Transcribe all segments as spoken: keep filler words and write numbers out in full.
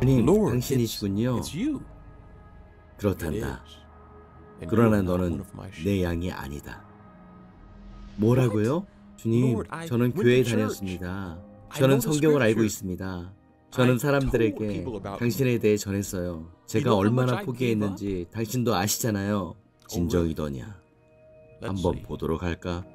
하나님, 당신이시군요. 그렇단다. 그러나 너는 내 양이 아니다. 뭐라고요? 주님, 저는 교회에 다녔습니다. 저는 성경을 알고 있습니다. 저는 사람들에게 당신에 대해 전했어요. 제가 얼마나 포기했는지 당신도 아시잖아요. 진정이더냐? 한번 보도록 할까?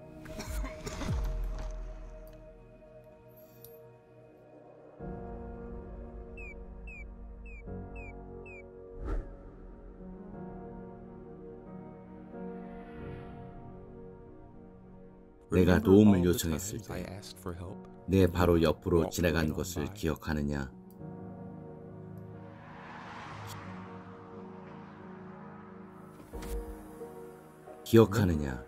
내가 도움을 요청했을 때 내 바로 옆으로 지나간 것을 기억하느냐? 기억하느냐?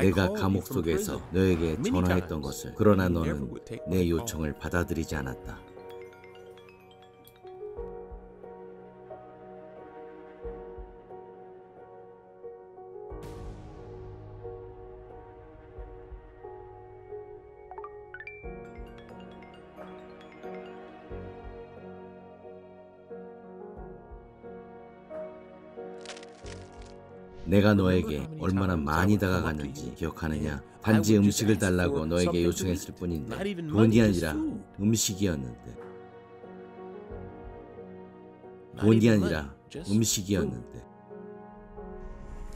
내가 감옥 속에서 너에게 전화했던 것을. 그러나 너는 내 요청을 받아들이지 않았다. 내가 너에게 얼마나 많이 다가갔는지 기억하느냐? 단지 음식을 달라고 너에게 요청했을 뿐인데, 돈이 아니라 음식이었는데, 돈이 아니라 음식이었는데.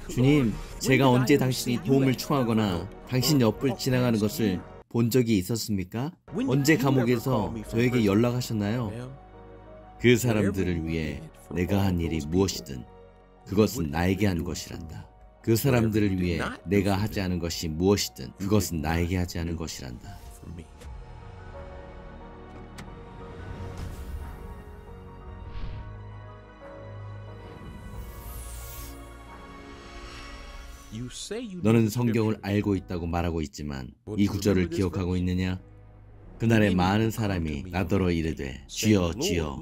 주님, 제가 언제 당신이 도움을 청하거나 당신 옆을 지나가는 것을 본 적이 있었습니까? 언제 감옥에서 저에게 연락하셨나요? 그 사람들을 위해 내가 한 일이 무엇이든 그것은 나에게 한 것이란다. 그 사람들을 위해 내가 하지 않은 것이 무엇이든 그것은 나에게 하지 않은 것이란다. 너는 성경을 알고 있다고 말하고 있지만 이 구절을 기억하고 있느냐? 그날에 많은 사람이 나더러 이르되, 주여, 주여.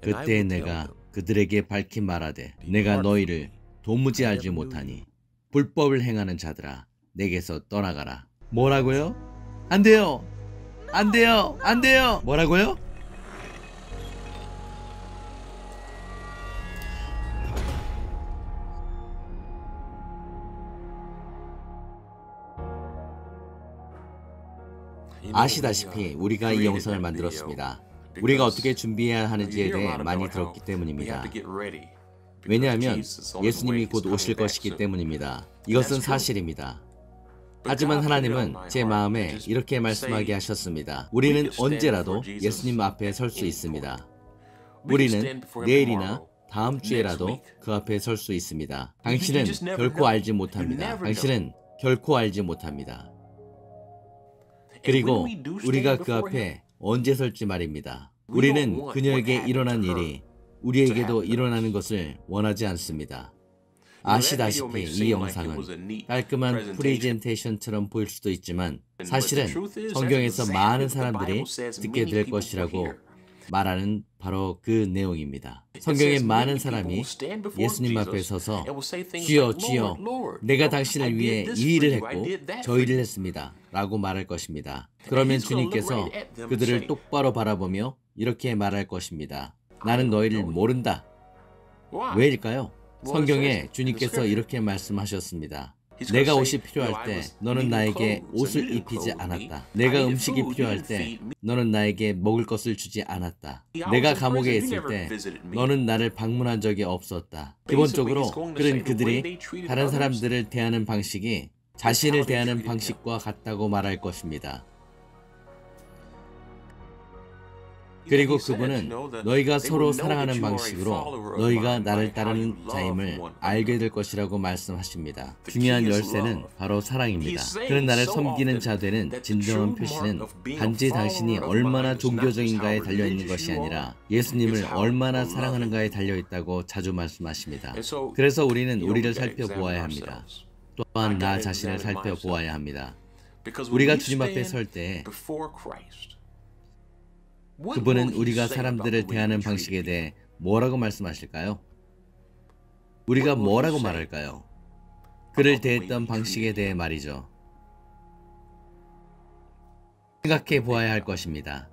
그때 내가 그들에게 밝히 말하되, 내가 너희를 도무지 알지 못하니 불법을 행하는 자들아, 내게서 떠나가라. 뭐라고요? 안 돼요! 안 돼요! 안 돼요! 뭐라고요? 아시다시피 우리가 이 영상을 만들었습니다. 우리가 어떻게 준비해야 하는지에 대해 많이 들었기 때문입니다. 왜냐하면 예수님이 곧 오실 것이기 때문입니다. 이것은 사실입니다. 하지만 하나님은 제 마음에 이렇게 말씀하게 하셨습니다. 우리는 언제라도 예수님 앞에 설 수 있습니다. 우리는 내일이나 다음 주에라도 그 앞에 설 수 있습니다. 당신은 결코 알지 못합니다. 당신은 결코 알지 못합니다. 그리고 우리가 그 앞에 언제 설지 말입니다. 우리는 그녀에게 일어난 일이 우리에게도 일어나는 것을 원하지 않습니다. 아시다시피 이 영상은 깔끔한 프레젠테이션처럼 보일 수도 있지만 사실은 성경에서 많은 사람들이 듣게 될 것이라고 말하는 바로 그 내용입니다. 성경의 많은 사람이 예수님 앞에 서서 주여, 주여, 내가 당신을 위해 이 일을 했고 저 일을 했습니다 라고 말할 것입니다. 그러면 주님께서 그들을 똑바로 바라보며 이렇게 말할 것입니다. 나는 너희를 모른다. 왜일까요? 성경에 주님께서 이렇게 말씀하셨습니다. 내가 옷이 필요할 때 너는 나에게 옷을 입히지 않았다. 내가 음식이 필요할 때 너는 나에게 먹을 것을 주지 않았다. 내가 감옥에 있을 때 너는 나를 방문한 적이 없었다. 기본적으로 그는 그들이 다른 사람들을 대하는 방식이 자신을 대하는 방식과 같다고 말할 것입니다. 그리고 그분은 너희가 서로 사랑하는 방식으로 너희가 나를 따르는 자임을 알게 될 것이라고 말씀하십니다. 중요한 열쇠는 바로 사랑입니다. 그는 나를 섬기는 자 되는 진정한 표시는 단지 당신이 얼마나 종교적인가에 달려있는 것이 아니라 예수님을 얼마나 사랑하는가에 달려있다고 자주 말씀하십니다. 그래서 우리는 우리를 살펴보아야 합니다. 또한 나 자신을 살펴보아야 합니다. 우리가 주님 앞에 설 때 그분은 우리가 사람들을 대하는 방식에 대해 뭐라고 말씀하실까요? 우리가 뭐라고 말할까요? 그를 대했던 방식에 대해 말이죠. 생각해 보아야 할 것입니다.